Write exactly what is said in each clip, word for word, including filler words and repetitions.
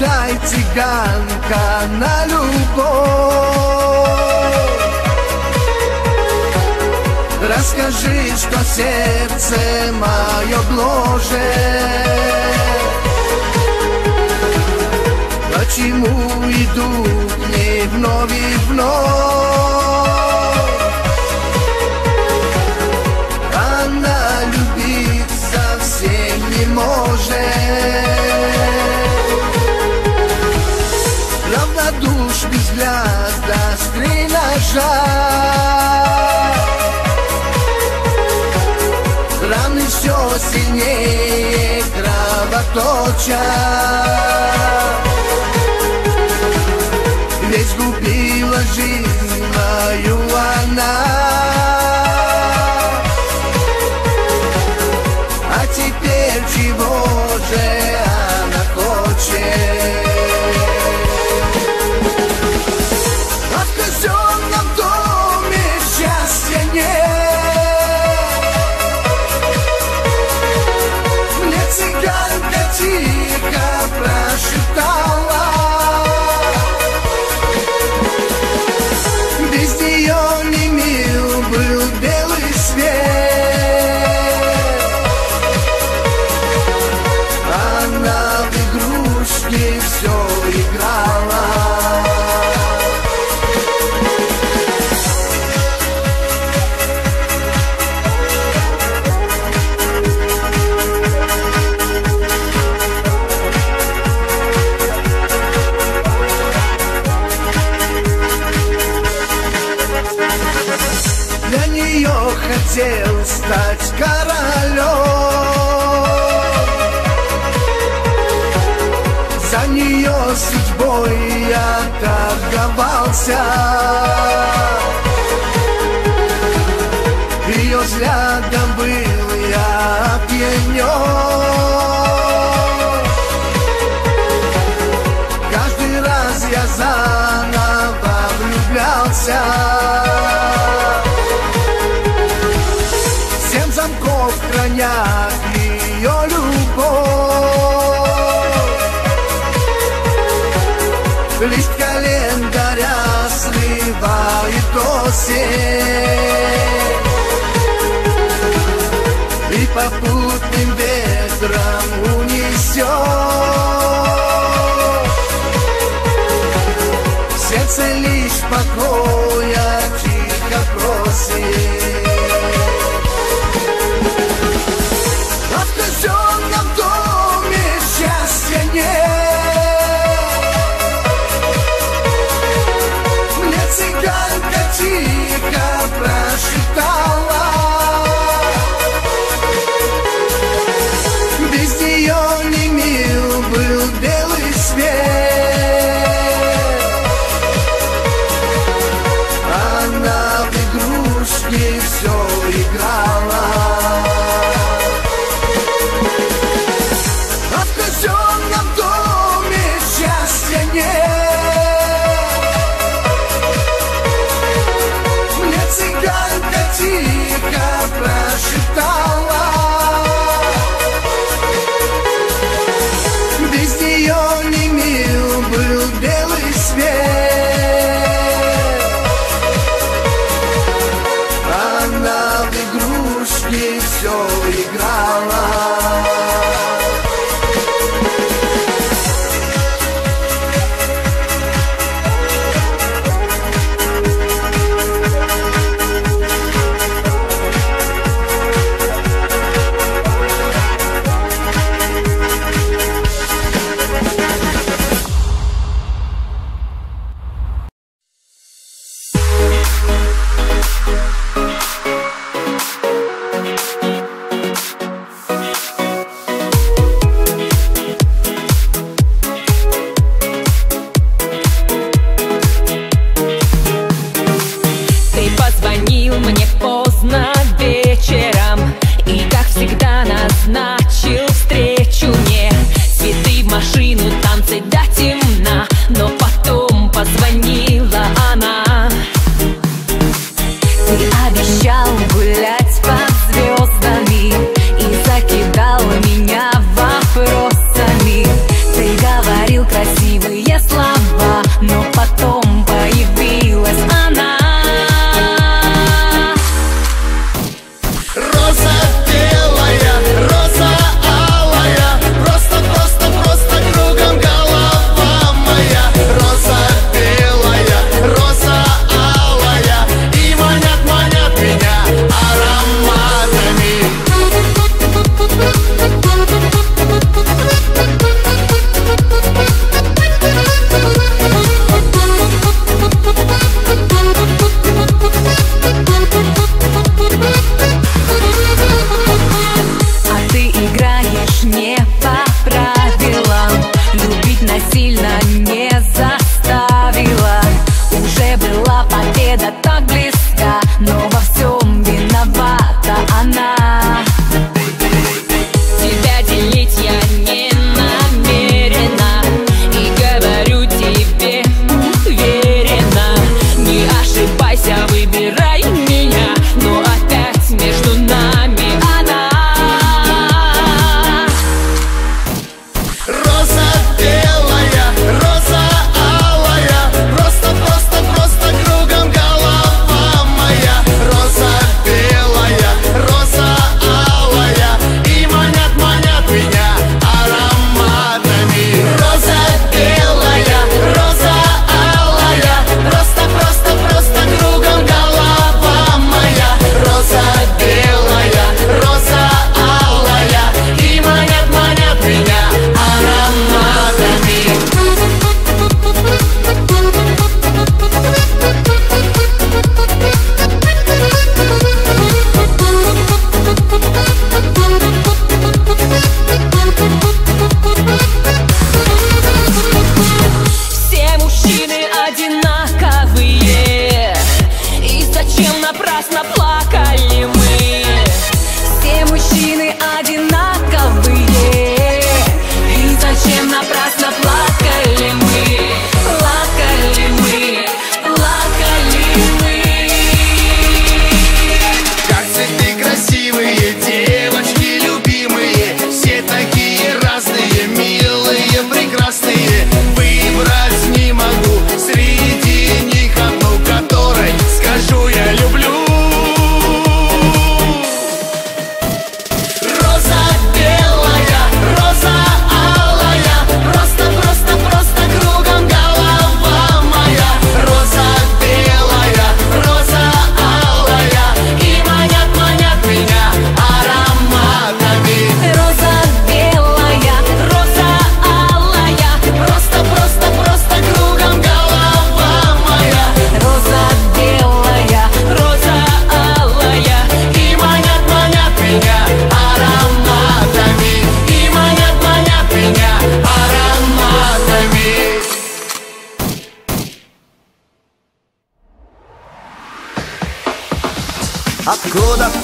дай, цыганка, на любовь. Расскажи, что сердце мое гложет, почему идут мне вновь и вновь. Она любит совсем не может, равнодушный взгляд даст три ножа, раны все сильнее кровоточат. Ведь губила жизнь мою она, а теперь чего же она хочет? В казенном доме счастья нет, мне цыганка тихо прошептала. Для нее хотел стать королем, за нее судьбой я торговался. Ее взглядом был я опьянен, каждый раз я заново влюблялся. Хранят ее любовь, лист календаря срывает осень и попутным ветром унесет. Сердце лишь покоя тихо просит.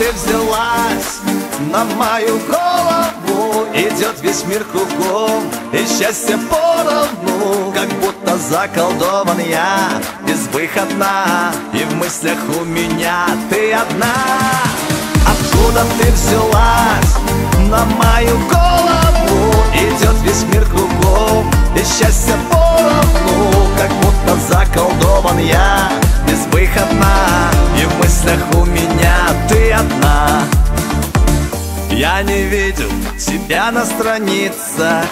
ты взялась на мою голову. Идет весь мир кругом, и счастье поровну. Как будто заколдован я, безвыходна, и в мыслях у меня ты одна. Откуда ты взялась на мою голову? Идет весь мир кругом, и счастье поровну. Как будто заколдован я, безвыходна, и в мыслях у меня ты одна. Я не видел тебя на страницах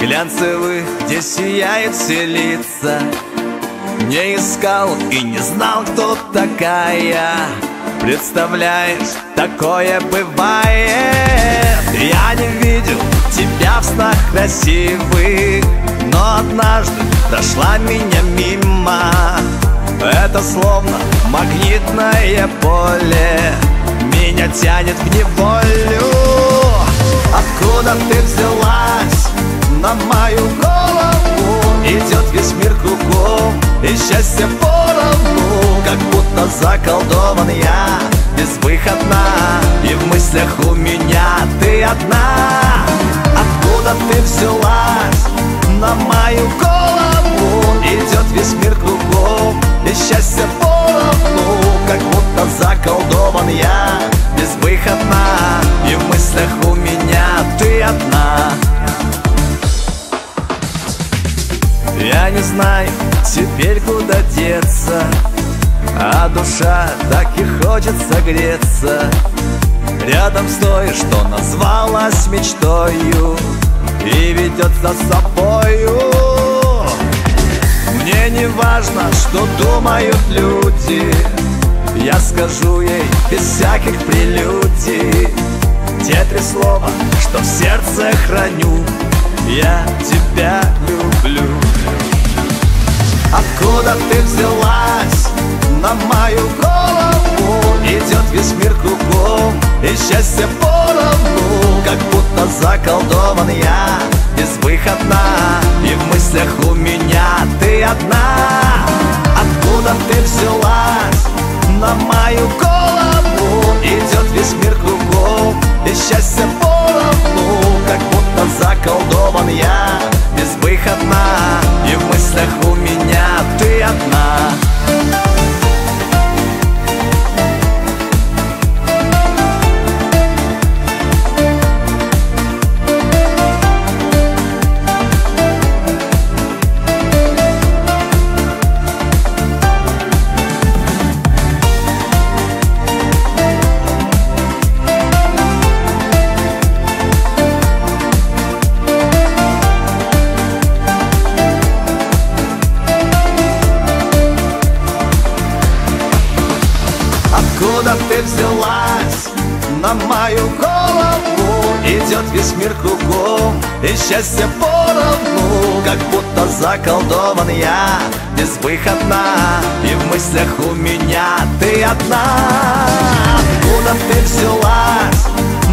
глянцевых, где сияют все лица. Не искал и не знал, кто такая. Представляешь, такое бывает. Я не видел тебя в снах красивых, но однажды прошла меня мимо. Это словно магнитное поле, меня тянет в неволю. Откуда ты взялась на мою голову? Идет весь мир кругом, и счастье поровну. Как будто заколдован я, безвыходна, и в мыслях у меня ты одна. Откуда ты взялась на мою голову? Идет весь мир кругом, и счастье поровну. Как будто заколдован я, безвыходна, и в мыслях у меня ты одна. Я не знаю теперь, куда деться, а душа так и хочет согреться. Рядом с той, что назвалась мечтою и ведет за собою. Мне не важно, что думают люди, я скажу ей без всяких прелюдий те три слова, что в сердце храню: я тебя люблю. Откуда ты взялась на мою голову? Идет весь мир кругом, и счастье поровну. Как будто заколдован я, безвыходна, и в мыслях у меня ты одна. Откуда ты взялась на мою голову? Идет весь мир кругом, и счастье поровну. Как будто заколдован я, безвыходна, и в мыслях у меня ты одна. Весь мир кругом, и счастье поровну. Как будто заколдован я, безвыходна, и в мыслях у меня ты одна. Откуда ты взялась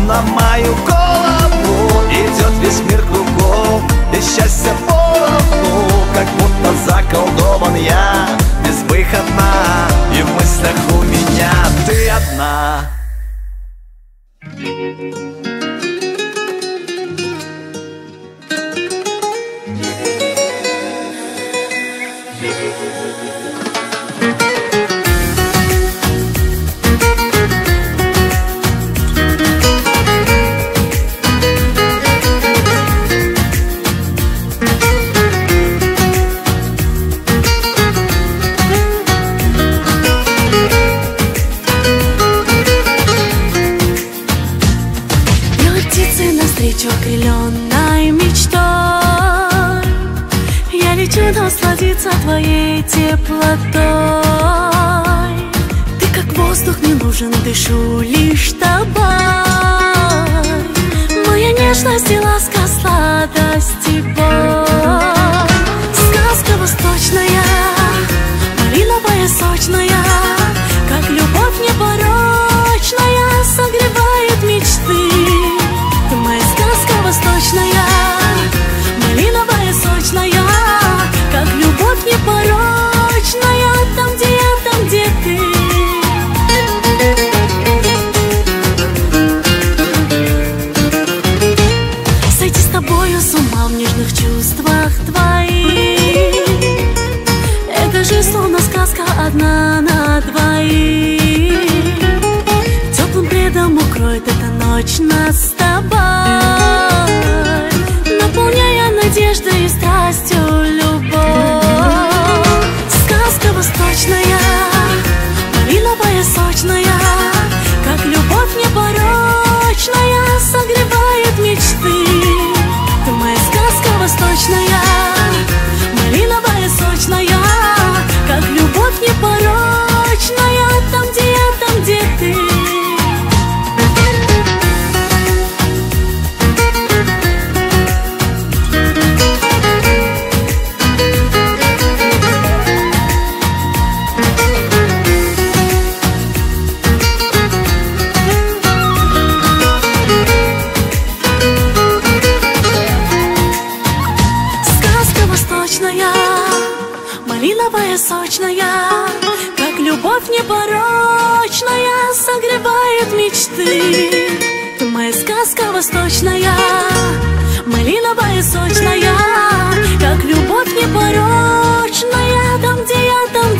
на мою голову? Идет весь мир кругом, и счастье поровну. Как будто заколдован я, безвыходна, и в мыслях у меня ты одна. Насладиться твоей теплотой. Ты как воздух, не нужен, дышу лишь тобой. Моя нежность и ласка, сладость и боль. Сказка восточная, малиновая, сочная, как любовь непорочная, согревает мечты. Ты моя сказка восточная, малиновая, сочная, как любовь непорочная, там где я, там где ты. наших чувствах твоих. Это же словно сказка одна на двоих. Теплым бредом укроет эта ночь нас с тобой, наполняя надеждой и страстью любовь. Сказка восточная, малиновая, сочная, как любовь непорочная согревает мечты. Ты моя сказка восточная, малиновая, сочная, как любовь непорочная, там, где я, там, где ты. Сочная, как любовь непорочная согревает мечты. Ты моя сказка восточная, малиновая, сочная, как любовь непорочная, там, где я, там,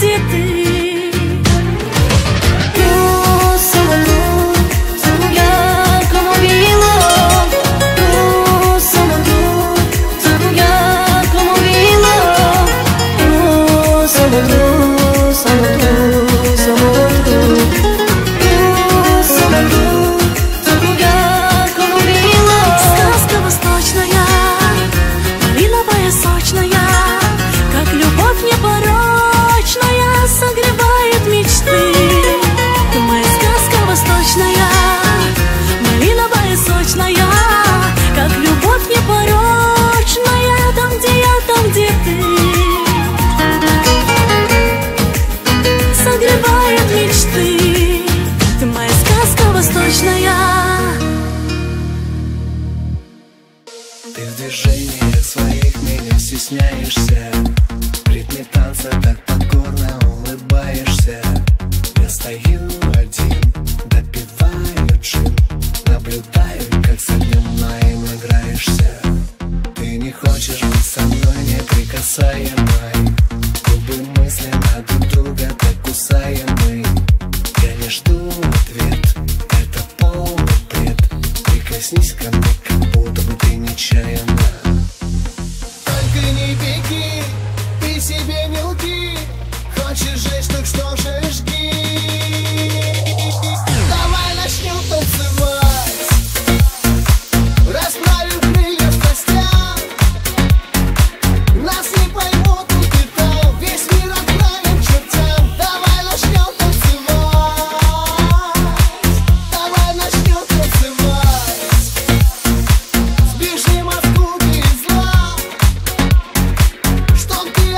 где ты. Стесняешься, в ритме танца так покорно улыбаешься. Я стою один, допиваю джин, наблюдаю, как с огнем моим играешься. Ты не хочешь быть со мной неприкасаемой, губы мысленно друг друга так кусаемы. Я не жду ответ, это полный бред, прикоснись ко мне, как будто бы ты нечаянно. Ты не беги, ты себе не лги, хочешь жечь, так что же жги. Давай начнем танцевать, расправим крылья в костях. Нас не поймут, тут и там, весь мир отправим к чертям. Давай начнем танцевать, давай начнем танцевать, сбежим от скуки и зла. Что ты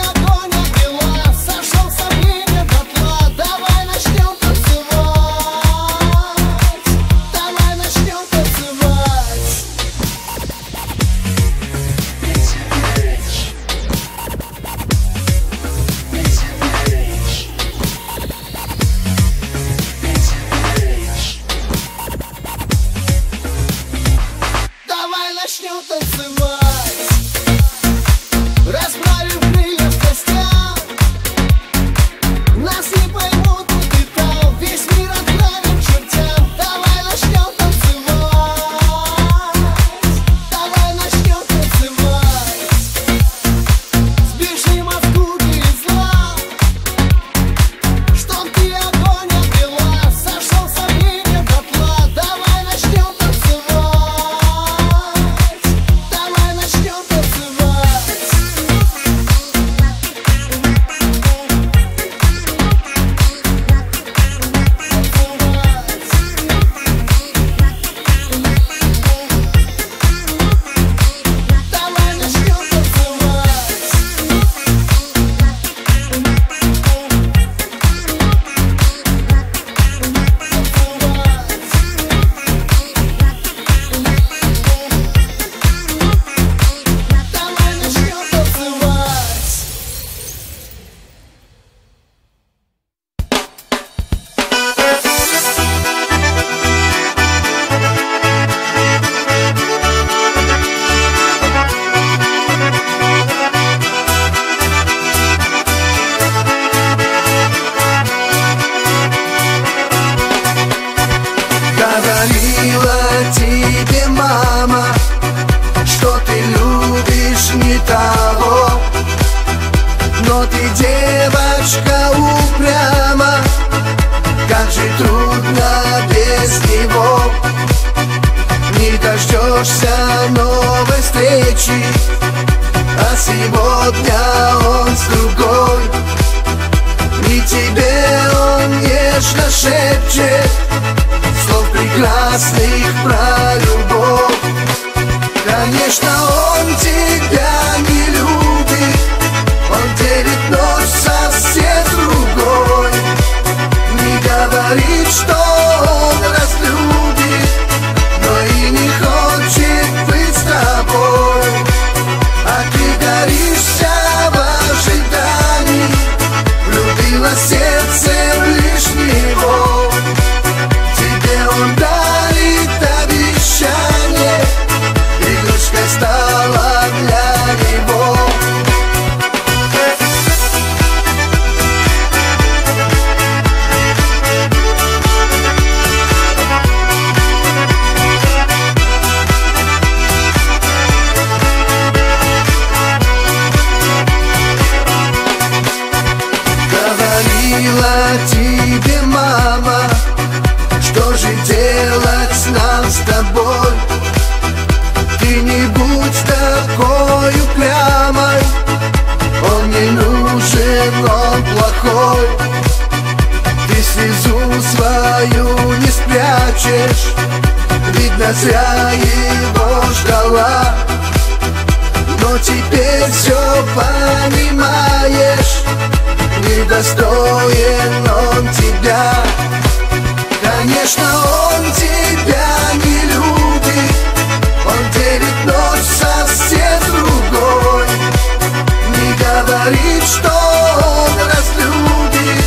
огонь, но ты, девочка, упряма. Как же трудно без него. Не дождешься новой встречи, а сегодня он с другой. И тебе он нежно шепчет слов прекрасных про любовь. Конечно, он тебя не любит, он делит ночь совсем другой. Не говорит, что он нас любит, но и не хочет быть с тобой. А ты горишься в ожидании, влюбилась сердцем лишь его. Тебе он дарит обещание, игрушкой стала для него. Тебе, мама, что же делать нам с тобой? Ты не будь такой упрямой, он не нужен, он плохой. Ты слезу свою не спрячешь, видно, зря его ждала. Но теперь все понимаешь, недостоин он тебя. Конечно, он тебя не любит, он делит ночь совсем другой. Не говорит, что он нас любит,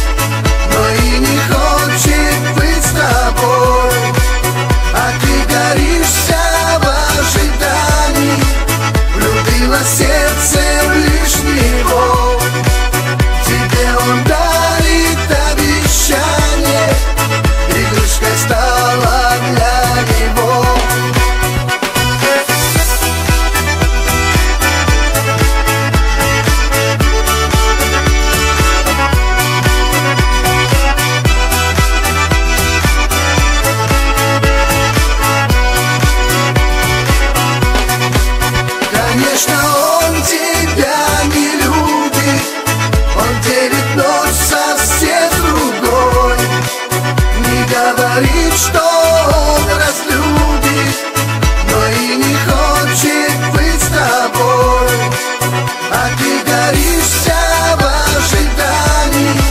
но и не хочет быть с тобой. А ты горишься в ожидании, влюбилась сердцем лишь него. Он дарит обещание, игрушкой стала для него. Конечно, он тебя не любит, он делит совсем другой. Не говорит, что он нас любит, но и не хочет быть с тобой. А ты горишься в ожидании,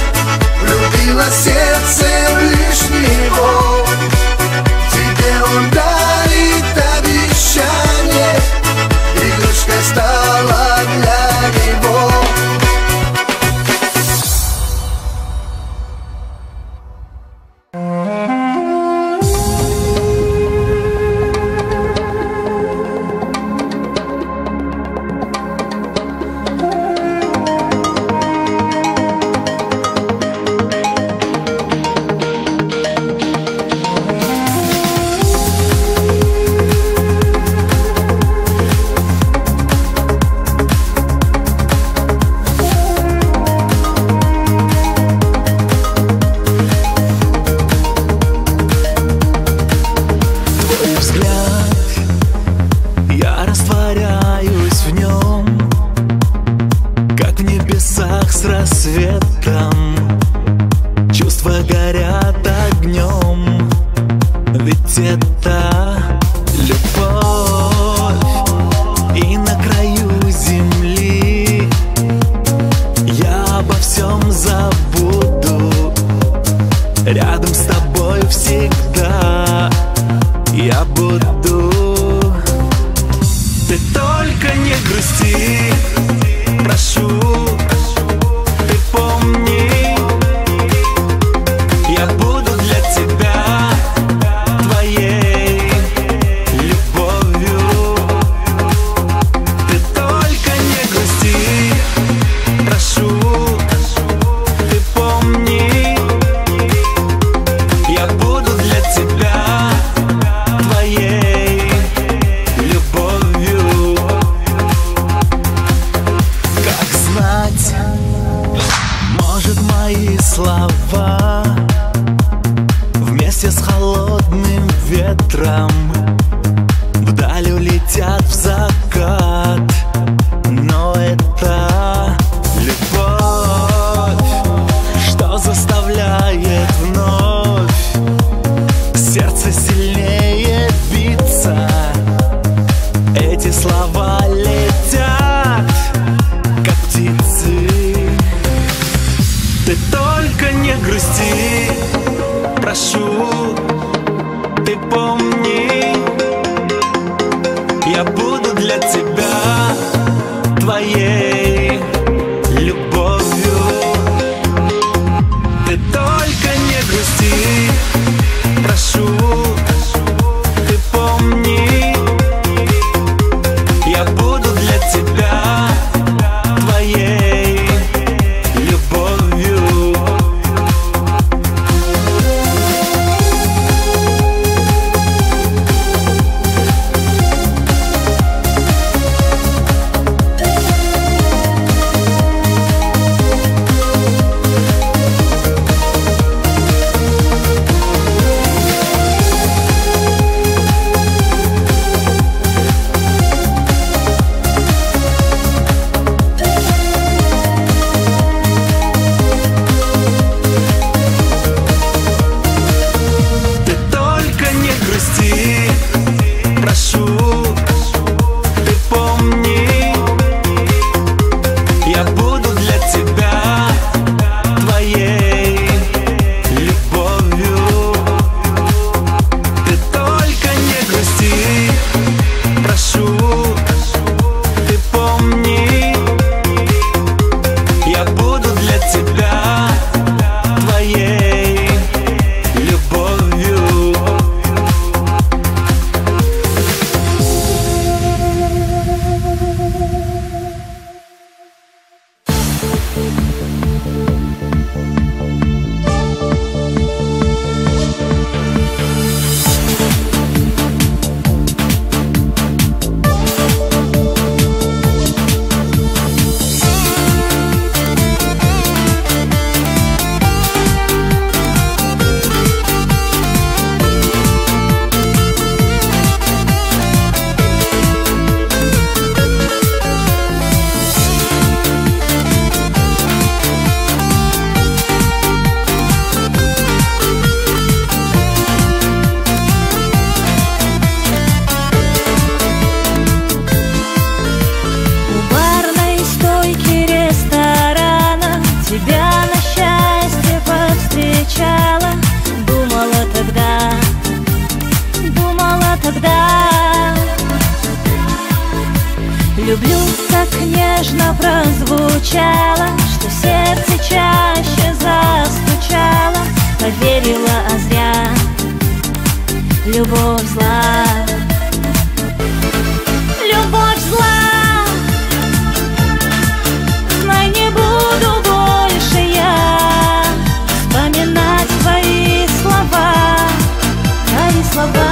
влюбилась сердцем лишь него. Тебе он дарит обещание, игрушкой стала для него. Música слова вместе с холодным ветром вдаль улетят в закат. Но это любовь, что заставляет вновь сердце сильнее биться. Эти слова летят, как птицы. Ты только не грусти, прошу, ты помни, я буду для тебя твоей любовью. Ты только не грусти, прошу, ты помни, я буду для тебя твоей любовью. Люблю, как нежно прозвучало, что сердце чаще застучало. Поверила, а зря, любовь зла. Любовь зла, знай, не буду больше я вспоминать твои слова, твои слова.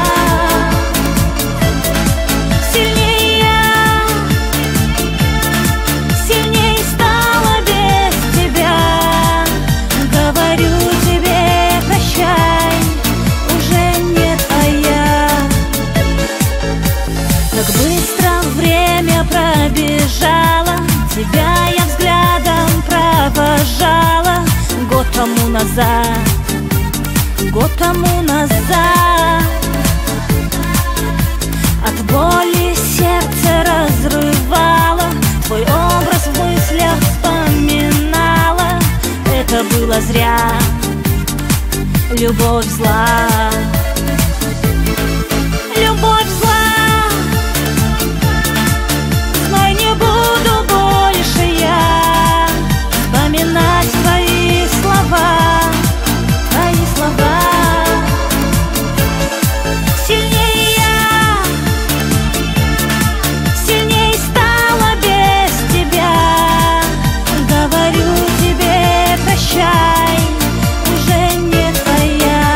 Тебя я взглядом провожала год тому назад, год тому назад. От боли сердце разрывало, твой образ в мыслях вспоминала. Это было зря, любовь зла. Любовь зла, твои слова, твои слова. Сильнее я, сильнее стала без тебя. Говорю тебе, прощай, уже не твоя.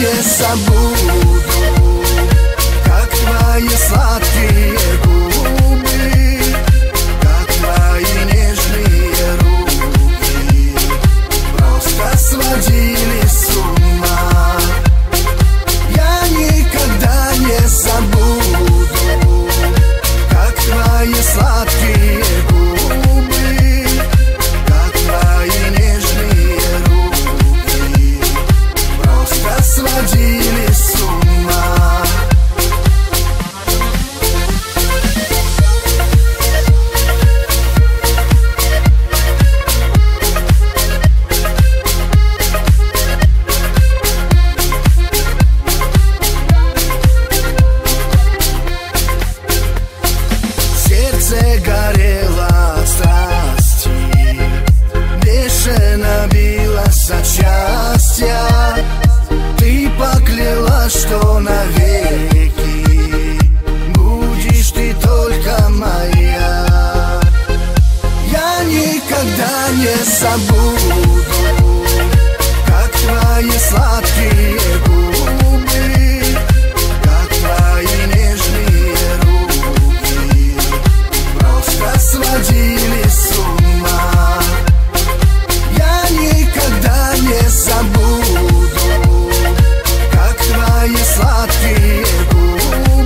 не забуду, как твои сладкие губы, как твои нежные руки просто сводили с ума. Я никогда не забуду, как твои сладкие губы, как твои нежные руки просто сводили с ума. Горела от страсти, бешено билось от счастья. Ты поклялась, что навеки будешь ты только моя. Я никогда не забуду, как твои сладкие губы, как твои нежные руки просто сводили с ума. Я никогда не забуду, как твои сладкие губы,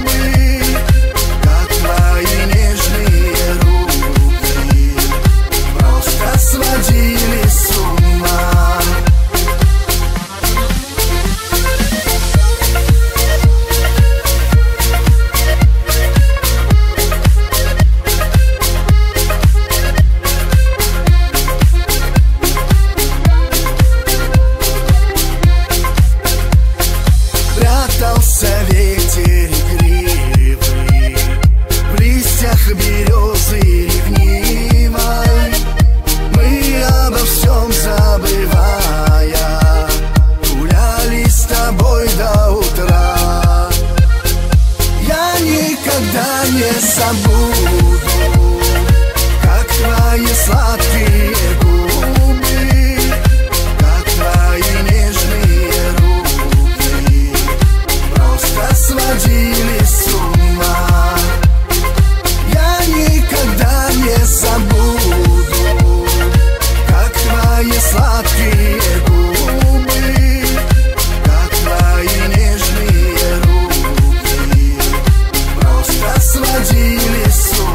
как твои нежные руки просто сводили с ума.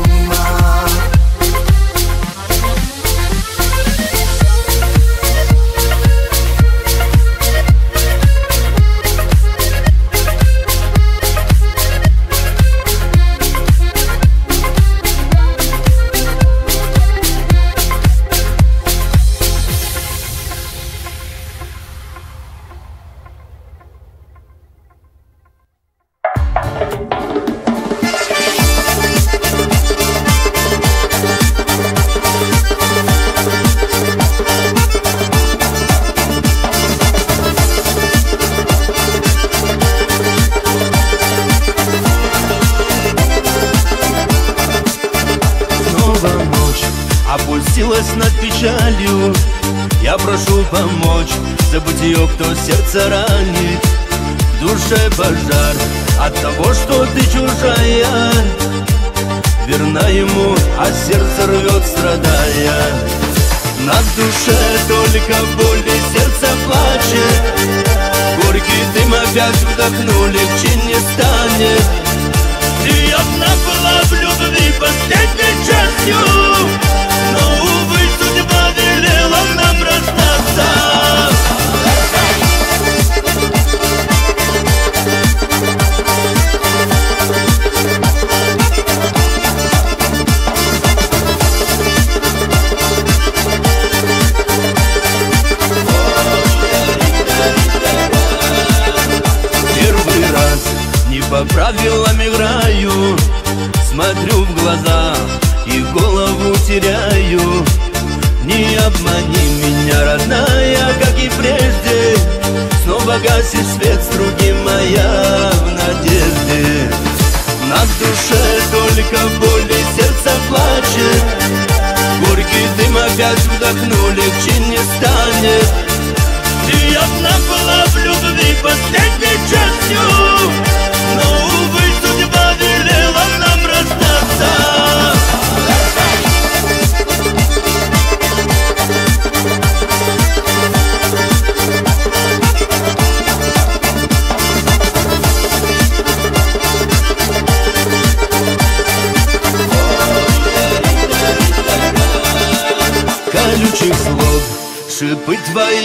Вдохнули, в чин не станет. Приятно было в любви последней.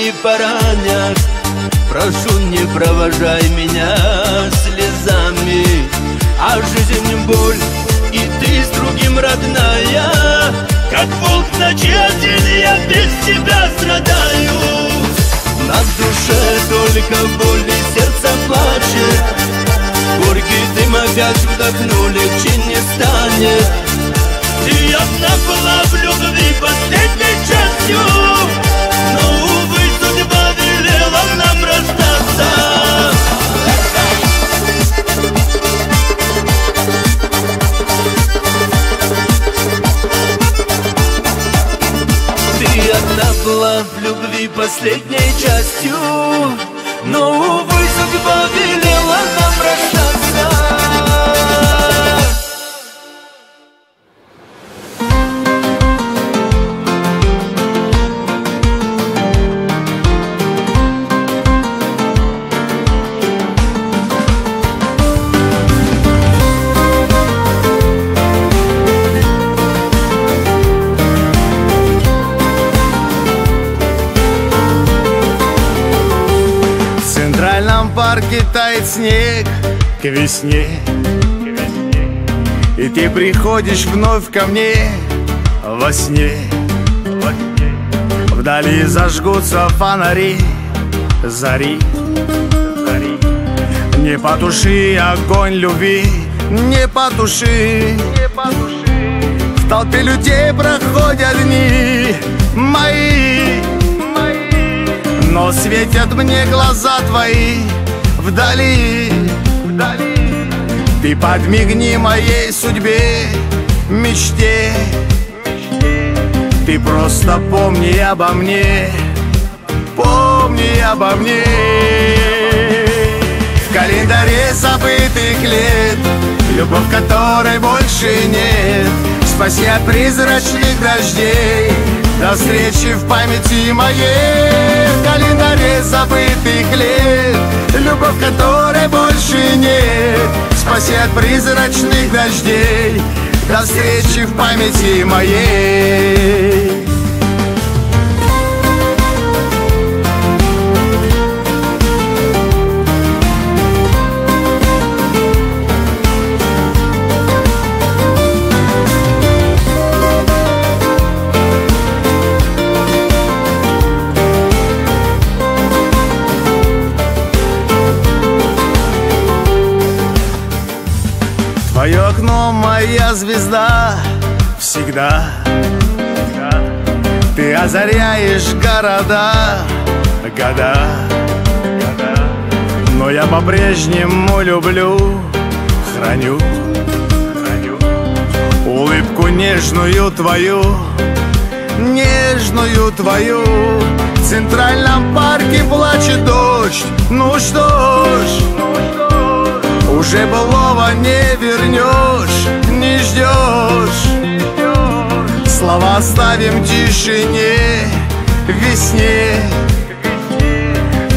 и поранях. Прошу, не провожай меня слезами, а жизнь боль, и ты с другим родная. Как волк в ночи один, я без тебя страдаю. На душе только боль, и сердце плачет. Горький дым опять вдохну, легче не станет. И я была в любви последней частью, но, увы, судьба велела нам расстаться. Ты одна была в любви последней частью, но, увы, судьба велела нам расстаться. Тает снег к весне, к весне, и ты приходишь вновь ко мне во сне. Во сне. Вдали зажгутся фонари, зари, зари. Не потуши огонь любви, не потуши, не потуши. В толпе людей проходят дни мои, мои, но светят мне глаза твои. Вдали, вдали, ты подмигни моей судьбе, мечте, мечте. Ты просто помни обо мне, помни обо мне. В календаре забытых лет, любовь которой больше нет, спаси от призрачных дождей, до встречи в памяти моей. В календаре забытых лет, любовь которой больше нет, спаси от призрачных дождей, до встречи в памяти моей. Твое окно, моя звезда, всегда, всегда. Ты озаряешь города, года, года. Но я по-прежнему люблю, храню, храню улыбку нежную твою, нежную твою. В Центральном парке плачет дождь, ну что ж, уже былого не вернешь, не ждешь. Слова оставим тишине, весне.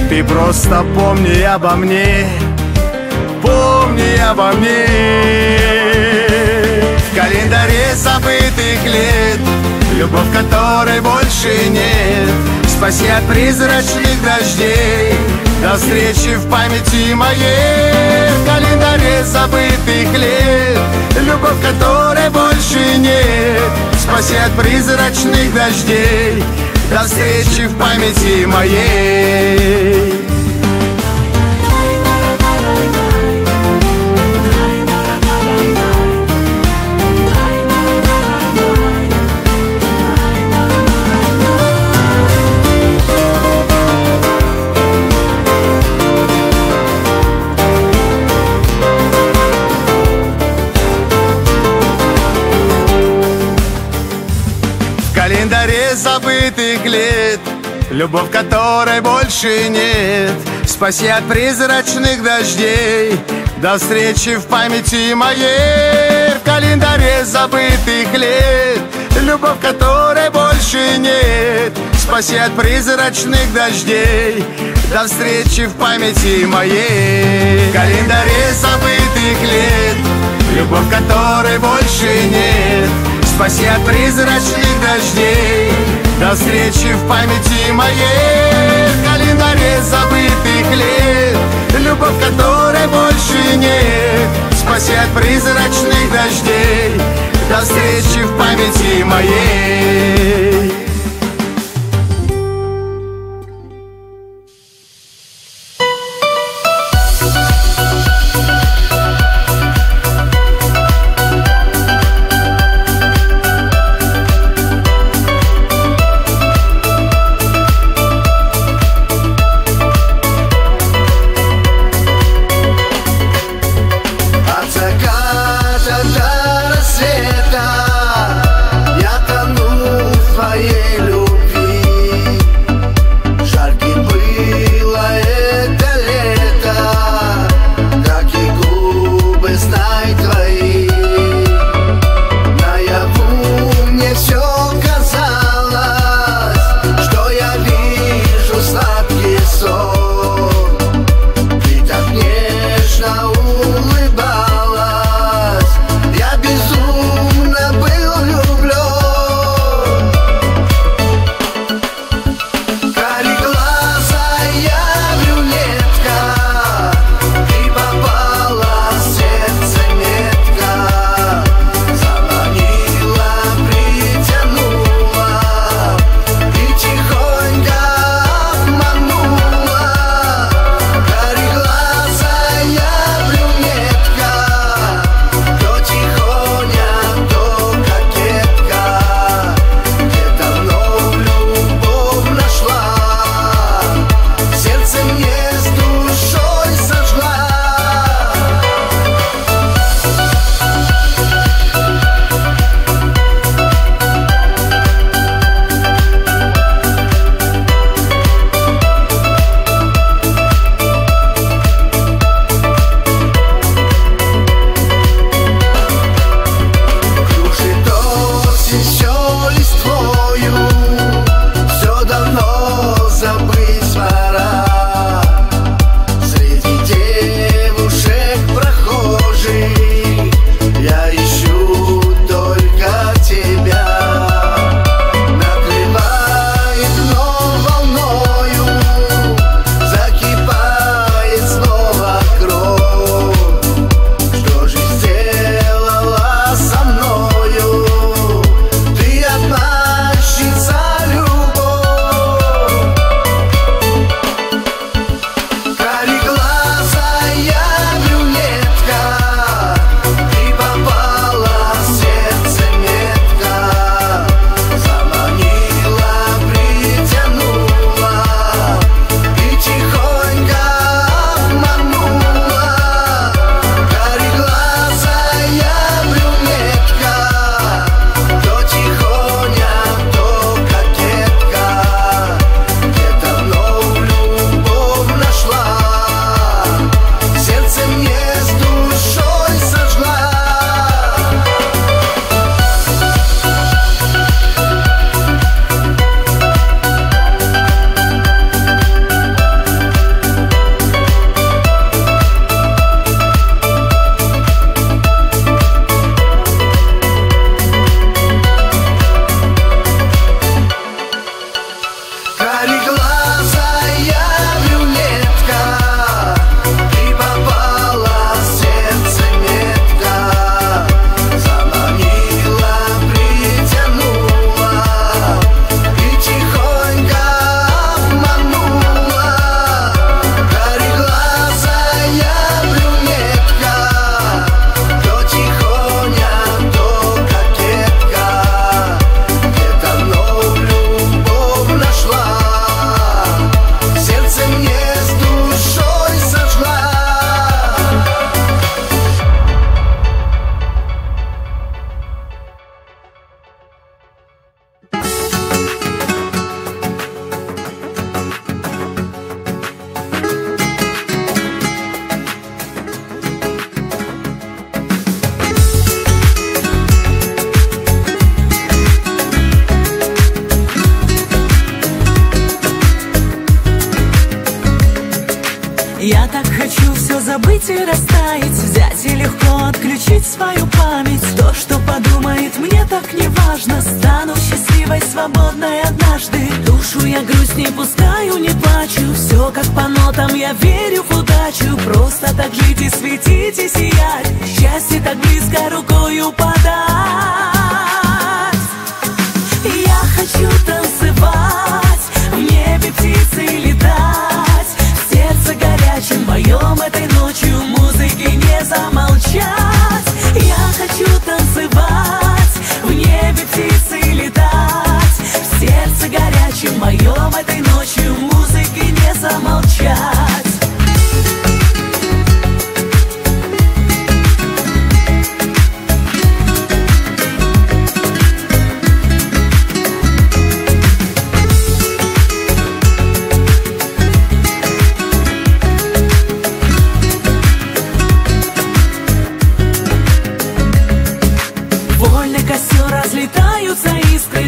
Ты просто помни обо мне, помни обо мне. В календаре забытых лет, любовь которой больше нет, спаси от призрачных дождей, до встречи в памяти моей. В календаре забытых лет, любовь которой больше нет, спаси от призрачных дождей, до встречи в памяти моей. В календаре забытых лет, любовь которой больше нет, спаси от призрачных дождей, до встречи в памяти моей. В календаре забытых лет, любовь которой больше нет, спаси от призрачных дождей, до встречи в памяти моей. В календаре забытых лет, любовь которой больше нет, спаси от призрачных дождей. До встречи в памяти моей, в календаре забытых лет, любовь которой больше нет. Спаси от призрачных дождей, до встречи в памяти моей. От заката до рассвета я тону хочу все забыть и растаять, взять и легко отключить свою память. То, что подумает, мне так не важно. Стану счастливой, свободной однажды. Душу я грусть не пускаю, не плачу. Все как по нотам, я верю в удачу. Просто так жить и светить, и сиять. Счастье так близко рукою подать. Я хочу танцевать, в небе птицы летать, в сердце горячем моем этой ночью музыки не замолчать. Я хочу танцевать, в небе птицы летать, в сердце горячем моем этой ночью музыки не замолчать.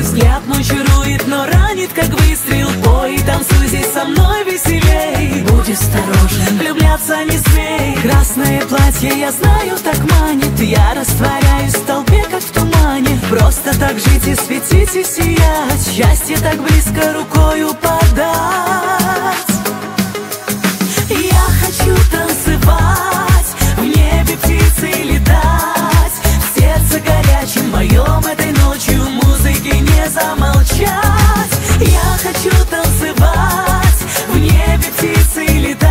Взгляд мой чарует, но ранит, как выстрел. Пой и танцуй здесь со мной веселей. Будь осторожен, влюбляться не смей. Красное платье, я знаю, так манит. Я растворяюсь в толпе, как в тумане. Просто так жить и светить, и сиять. Счастье так близко рукою подать. Я хочу танцевать, в небе птицы летать, в сердце горячем моем этой ночью музыки не замолчать. Я хочу танцевать, в небе птицы летать,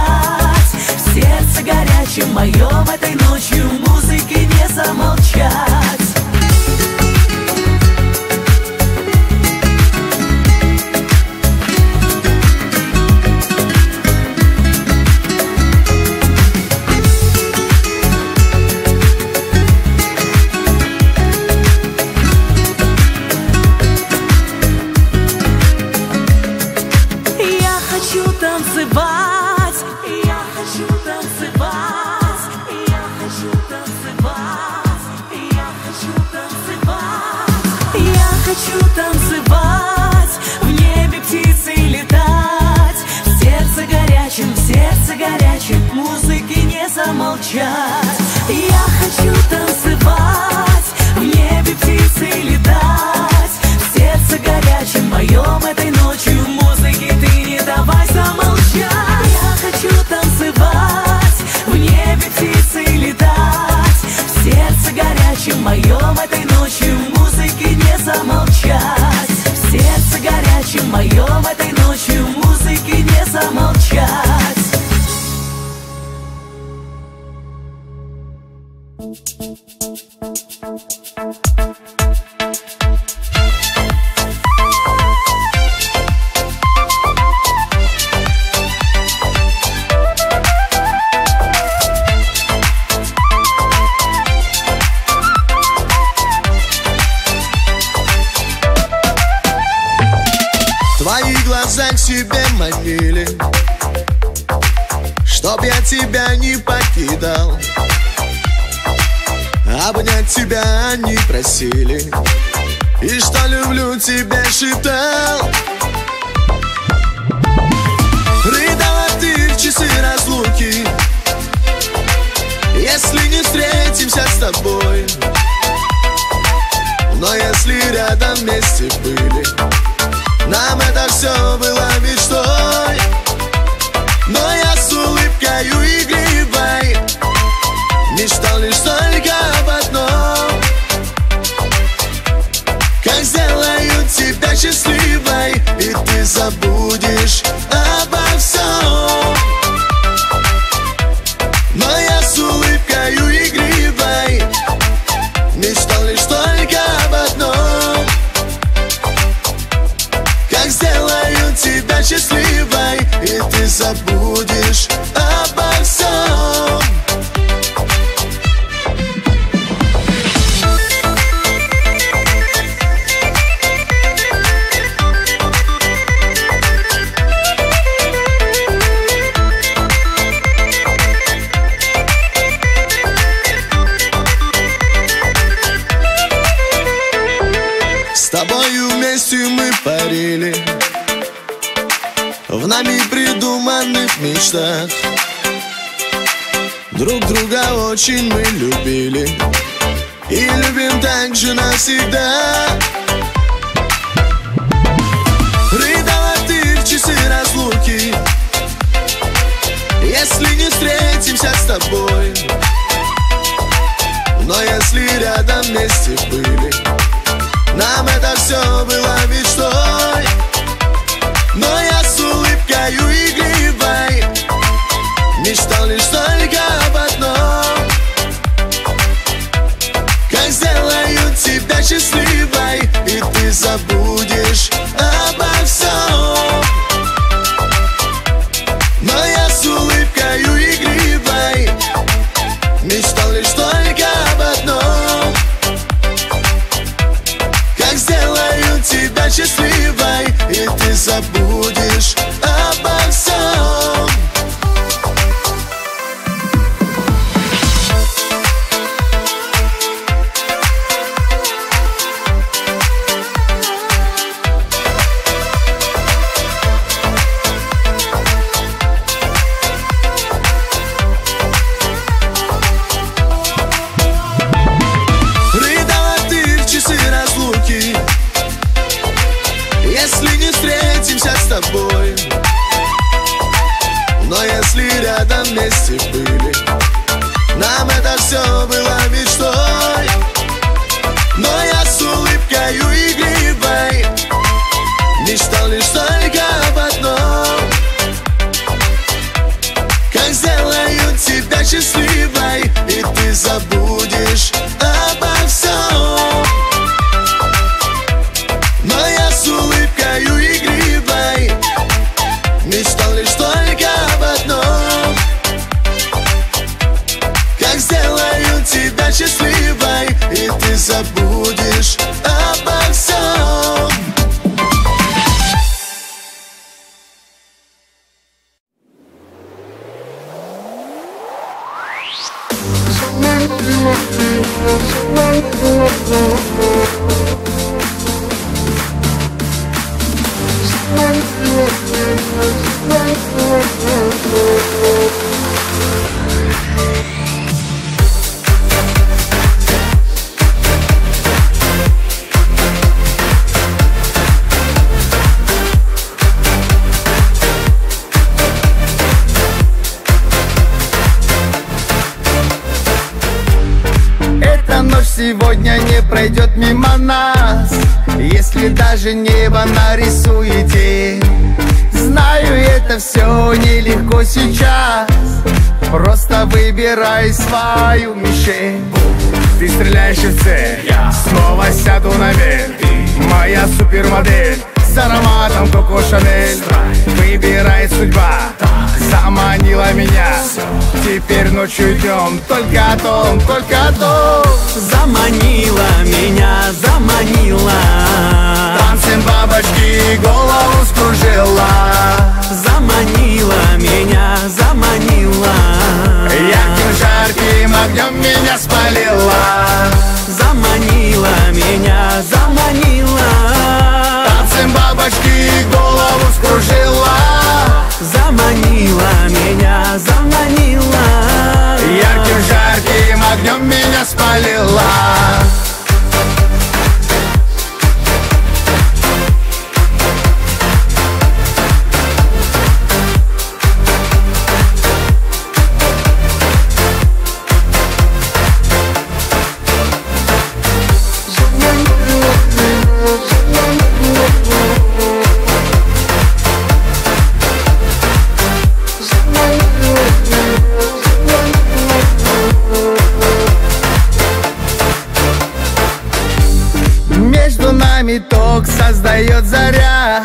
в сердце горячем моем этой ночью музыки не замолчать. Музыки не замолчать. Я хочу танцевать, в небе птицы летать, в сердце горячем моем этой ночью музыки ты не давай замолчать. Я хочу танцевать, в небе птицы летать, в сердце горячем моем этой ночью музыки не замолчать. В сердце горячем моем этой ночью музыки не замолчать. Твои глаза к себе манили, чтоб я тебя не покидал. Обнять тебя они просили, и что люблю тебя шептал. Рыдала ты в часы разлуки, если не встретимся с тобой. Но если рядом вместе были, нам это все было мечтой. Но я с улыбкою игривой мечтал лишь только об одном: как сделают тебя счастливой, и ты забудешь обо всем. Но я с улыбкою игривой мечтал лишь только об одном: как сделают тебя счастливой, и ты забудешь обо всем. С тобою вместе мы парили в нами придуманных мечтах. Друг друга очень мы любили и любим так же навсегда. Рыдала ты в часы разлуки, если не встретимся с тобой. Но если рядом вместе были, нам это все было мечтой. Но я с улыбкою игривой мечтал лишь только об одном: как сделаю тебя счастливой, и ты забудешь обо всем. Но я с улыбкою игривой мечтал лишь только об одном: как сделаю тебя счастливой, и ты забудешь обо всем. Но если рядом вместе были, нам это все было мечтой. Но я с улыбкою игривой мечтал лишь только об одном: как сделаю тебя счастливой, и ты забудешь обо всем. Но я с улыбкою игривой мечтал лишь только об одном: как сделаю тебя счастливой, и ты забудешь обо всем. Эта ночь сегодня не пройдет мимо нас, если даже небо нарисует день. Знаю, это все нелегко сейчас, просто выбирай свою мишень. Ты стреляешь в цель, я снова сяду на вель. Моя супермодель с ароматом Коко Шанель. Выбирает судьба, заманила меня. Теперь ночью идем, только о том, только о том. Заманила меня, заманила. Танцем бабочки голову скружила. Заманила меня, заманила. Ярким жарким огнем меня спалила. Заманила меня, заманила. Танцем бабочки голову скружила. Заманила меня, заманила. Ярким жарким огнем меня спалила. Ток создает заря,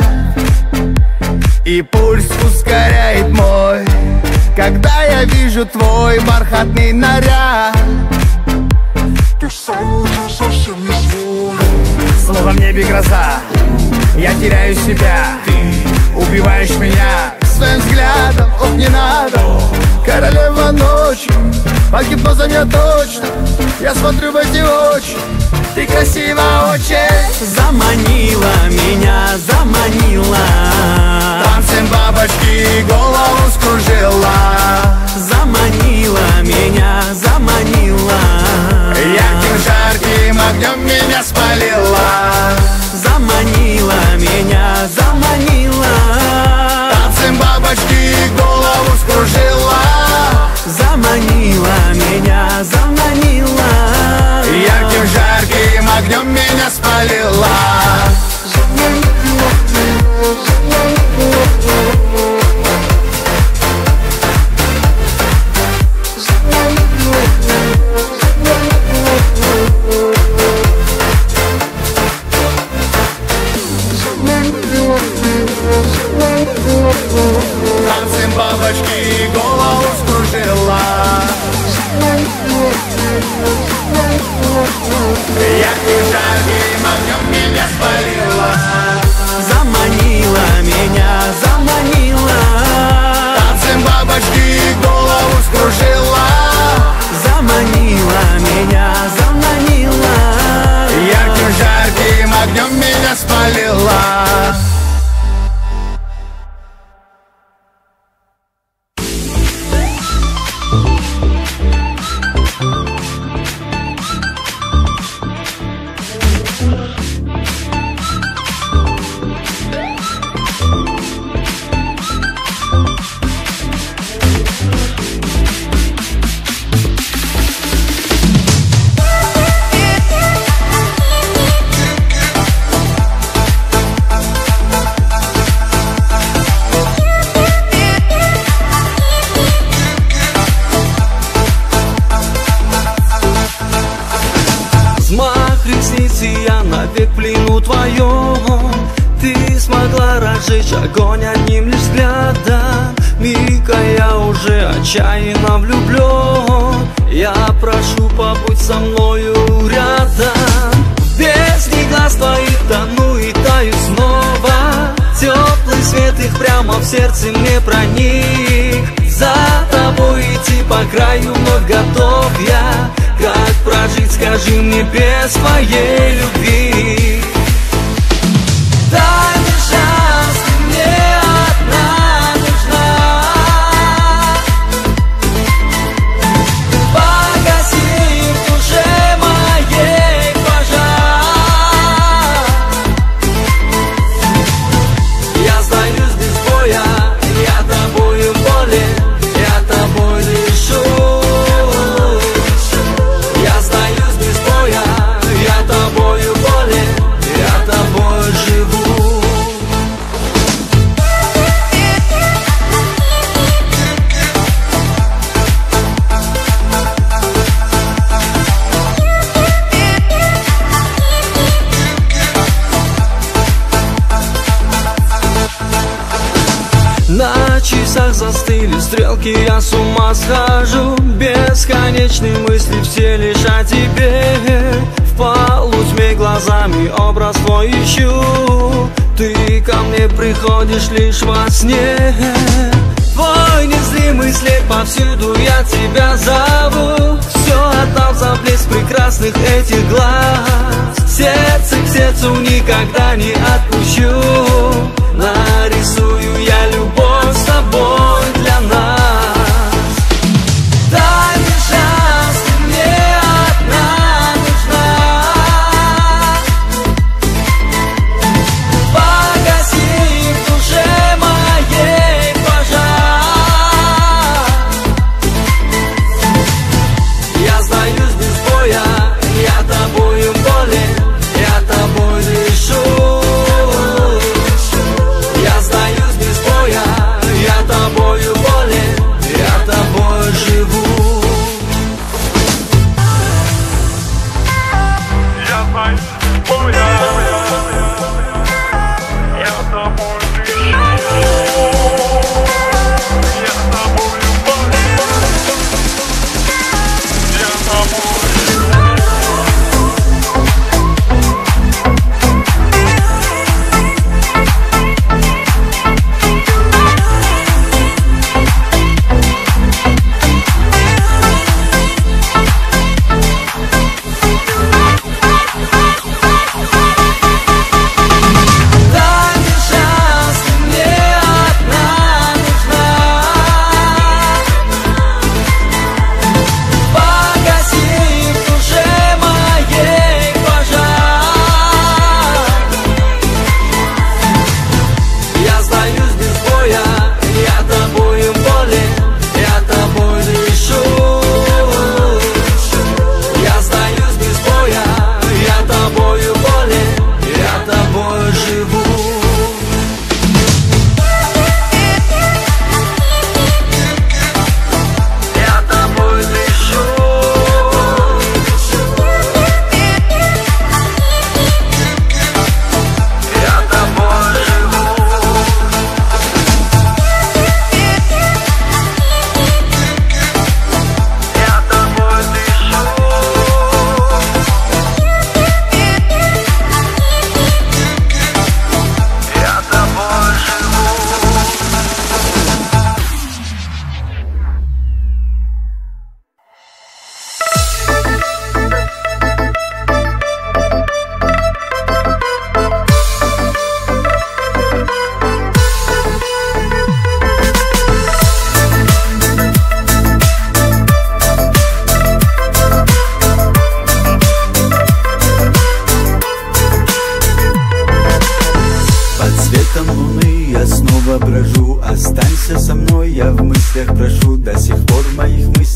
и пульс ускоряет мой. Когда я вижу твой бархатный наряд, ты сам уже совсем не свой. Словно в небе гроза, я теряю себя. Ты убиваешь меня своим взглядом, ох, не надо. Королева ночи, под гипнозом я точно. Я смотрю в эти очи, ты красиво очень. Заманила меня, заманила. Танцем бабочки голову скружила. заманила меня, заманила. Ярким жарким огнем меня спалила. Заманила меня, заманила. Танцем бабочки голову скружила. Заманила меня, заманила. Ярким жарким огнем меня спалила. Танцем бабочки голову скружила. Ярким жарким огнем меня спалила. Заманила меня, заманила. Танцем бабочки голову скружила. Заманила меня, заманила. Ярким жарким огнем меня спалила. Огонь одним лишь взглядом. Мика, я уже отчаянно влюблен. Я прошу, побудь со мною рядом. Без них глаз твоих тону и таю снова. Теплый свет их прямо в сердце мне проник. За тобой идти по краю вновь готов я. Как прожить, скажи мне, без твоей любви? Дай мне шанс. Застыли стрелки, я с ума схожу. Бесконечные мысли все лишь о тебе. В полутьме глазами образ твой ищу. Ты ко мне приходишь лишь во сне. Твой незримый след повсюду, я тебя зову. Все отдал за блеск прекрасных этих глаз. Сердце к сердцу никогда не отпущу. Нарисую я любовь с тобой для нас. Дай мне шанс, ты мне одна нужна. Погаси в душе моей пожар. Я сдаюсь без боя, я тобою болен, я тобой дышу.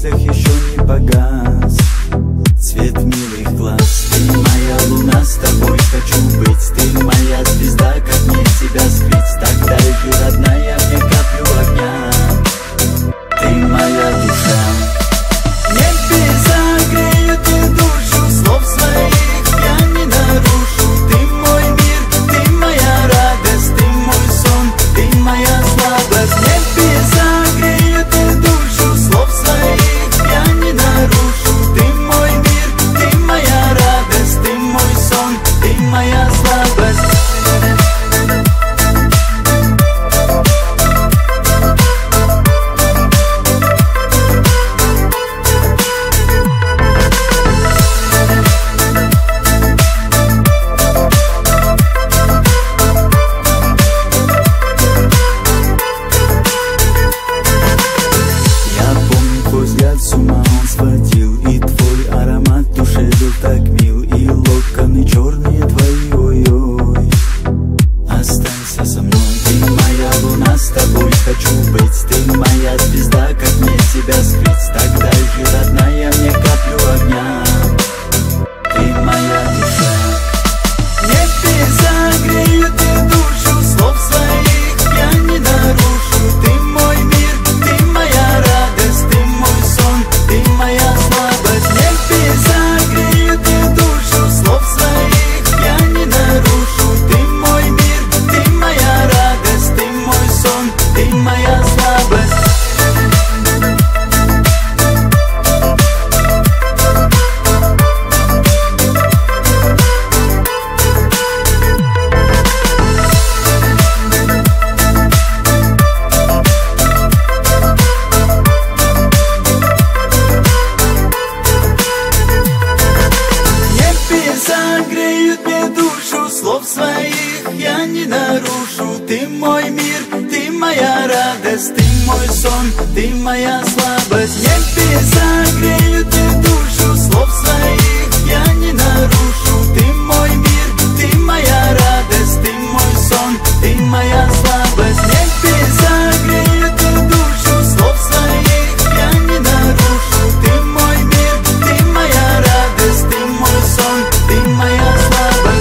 мыслях еще не погас свет милых глаз. Ты моя луна, с тобой хочу быть. Ты моя звезда, как мне тебя скрыть? Так дай ты, родная, мне каплю огня. Ты моя душа. Небеса греют и душу, слов своих я не нарушу. Ты мой мир, ты моя радость, ты мой сон, ты моя слабость. Небеса греют и душу, слов своих я не нарушу. Ты мой мир, ты моя радость, ты мой сон, ты моя слабость.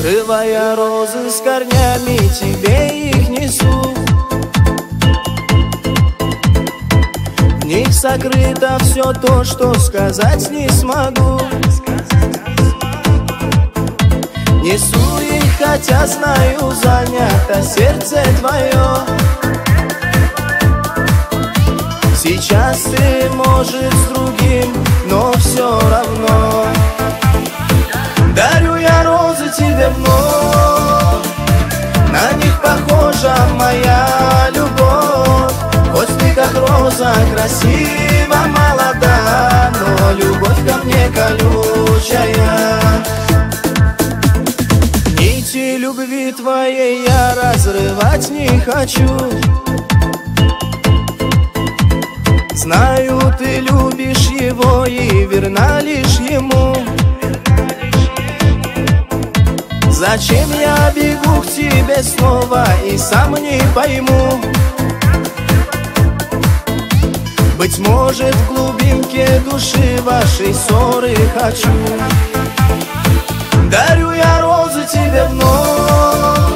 Срывая розы с корнями, тебе их несу. В них сокрыто все то, что сказать не смогу. Несу их, хотя знаю, занято сердце твое. Сейчас ты, может, с другим, но все равно. Дарю я розы тебе вновь, на них похожа моя любовь. Хоть ты как роза красива, молода, но любовь ко мне колючая. Нити любви твоей я разрывать не хочу. Знаю, ты любишь его и верна лишь ему. Зачем я бегу к тебе снова и сам не пойму? Быть может, в глубинке души вашей ссоры хочу. Дарю я розы тебе вновь,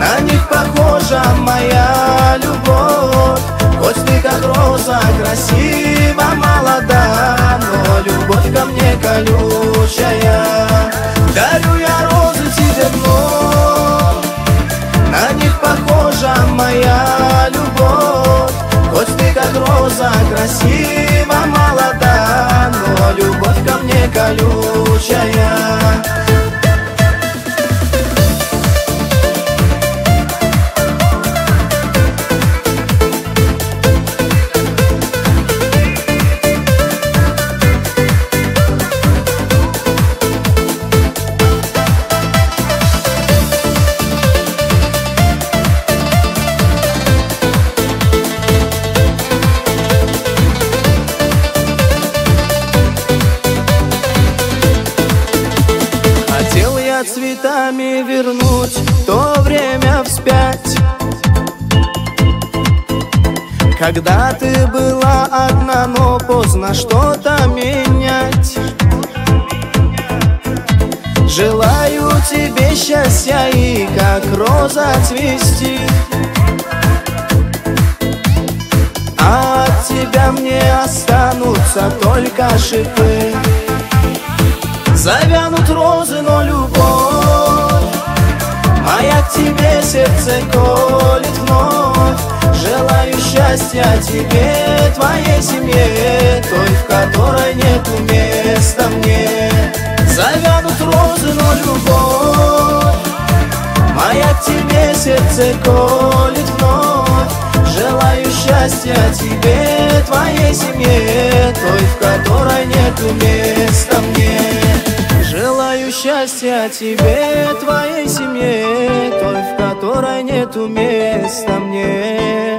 на них похожа моя любовь. Хоть ты как роза красива, молода, но любовь ко мне колючая. Дарю я розы тебе вновь, на них похожа моя любовь. Хоть ты как роза красива, молода, колючая. Цветами вернуть то время вспять, когда ты была одна, но поздно что-то менять. Желаю тебе счастья и как роза цвести, а от тебя мне останутся только шипы. Завянут розы, но любовь моя к тебе сердце колет вновь. Желаю счастья тебе, твоей семье, той, в которой нету места мне. Завянут розы, но любовь моя к тебе сердце колет вновь. Желаю счастья тебе, твоей семье, той, в которой нету места мне. Желаю счастья тебе, твоей семье, той, в которой нету места мне.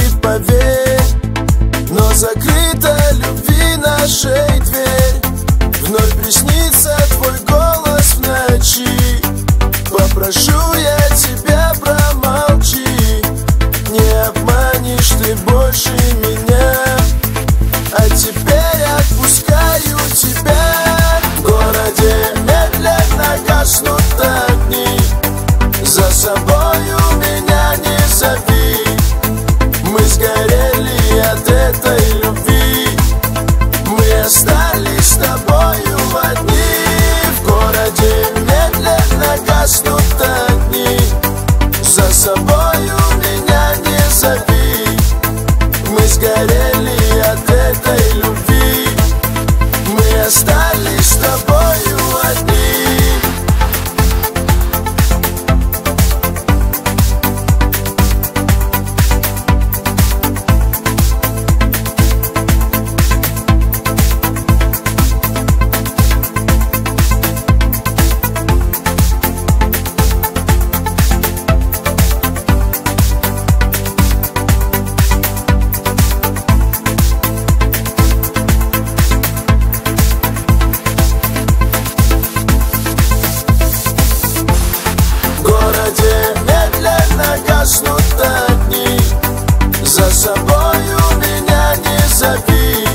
собою меня не зови.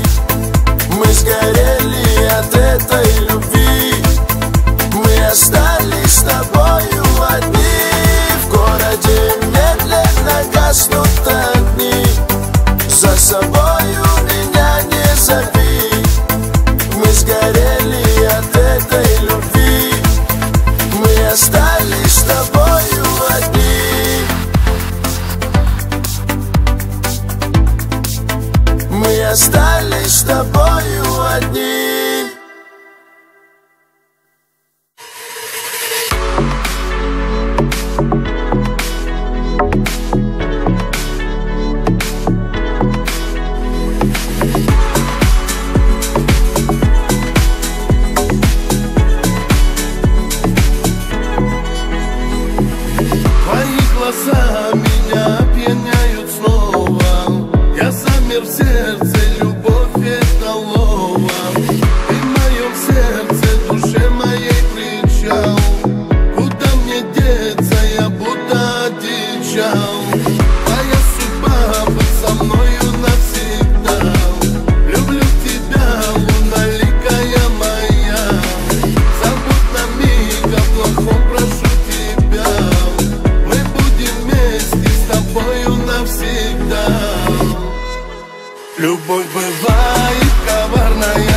Мы сгорели от этой любви. Мы остались с тобою одни. В городе медленно гаснут огни. За собою меня не зови. Мы сгорели от этой любви. Мы остались с тобою одни. Мы остались с тобою одни. Твои глаза меня опьяняют снова. Я замер в сердце, любовь это лово. Ты в моем сердце, душе моей кричал. Куда мне деться, я будто одичал. Твоя судьба быть со мною навсегда. Люблю тебя, луналикая моя. Забудь на миг о плохом, прошу тебя. Мы будем вместе с тобою навсегда. Любовь бывает коварная.